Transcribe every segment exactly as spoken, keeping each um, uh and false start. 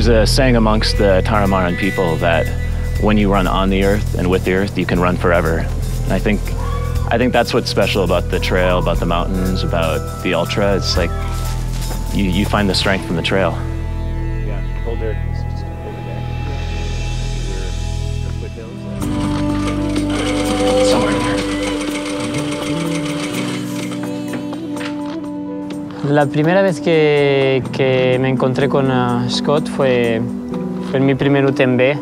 There's a saying amongst the Tarahumara people that when you run on the earth and with the earth, you can run forever. And I think, I think that's what's special about the trail, about the mountains, about the ultra. It's like you, you find the strength from the trail. Yeah, hold there. La primera vez que, que me encontré con uh, Scott fue, fue en mi primer U T M B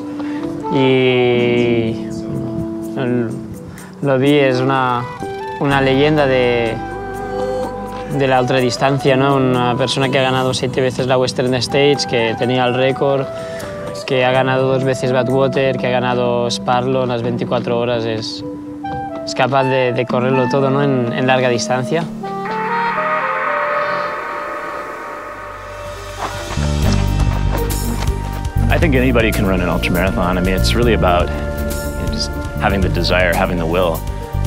y el, lo vi, es una, una leyenda de, de la ultradistancia, ¿no? Una persona que ha ganado siete veces la Western States, que tenía el récord, que ha ganado dos veces Badwater, que ha ganado Spartathlon las veinticuatro horas, es, es capaz de, de correrlo todo, ¿no? en, en larga distancia. I think anybody can run an ultramarathon. I mean, it's really about, you know, just having the desire, having the will.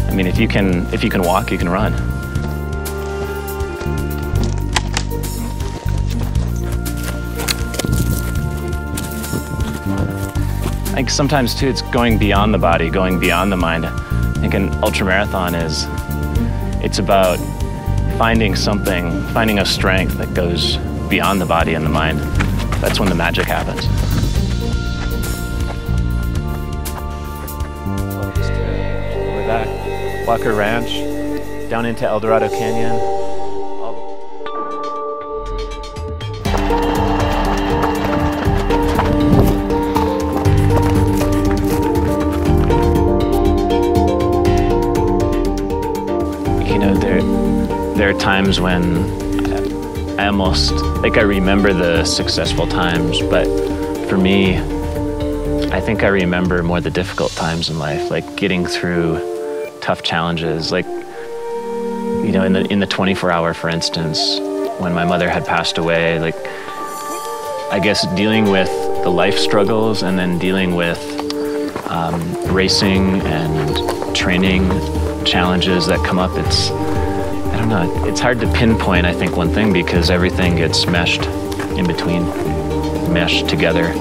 I mean, if you can, if you can walk, you can run. I think sometimes too, it's going beyond the body, going beyond the mind. I think an ultramarathon is, it's about finding something, finding a strength that goes beyond the body and the mind. That's when the magic happens. We're back, Walker Ranch, down into El Dorado Canyon. You know, there, there are times when I almost, like I remember the successful times, but for me, I think I remember more the difficult times in life, like getting through tough challenges, like, you know, in the in the twenty-four hour, for instance, when my mother had passed away, like, I guess dealing with the life struggles and then dealing with um, racing and training challenges that come up, it's, I don't know, it's hard to pinpoint, I think, one thing, because everything gets meshed in between, meshed together.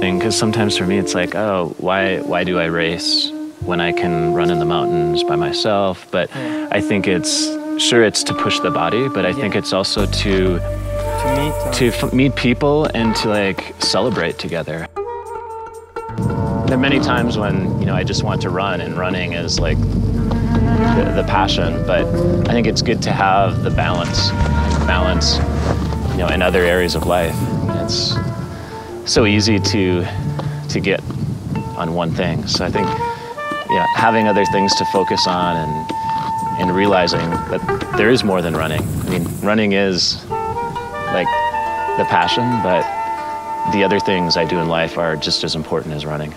Because sometimes for me it's like, oh, why, why do I race when I can run in the mountains by myself? But yeah. I think it's, sure, it's to push the body, but I yeah. think it's also to, to, meet, uh, to meet people and to, like, celebrate together. There are many times when, you know, I just want to run, and running is like the, the passion, but I think it's good to have the balance, balance, you know, in other areas of life. It's so easy to, to get on one thing. So I think, yeah, having other things to focus on and, and realizing that there is more than running. I mean, running is like the passion, but the other things I do in life are just as important as running.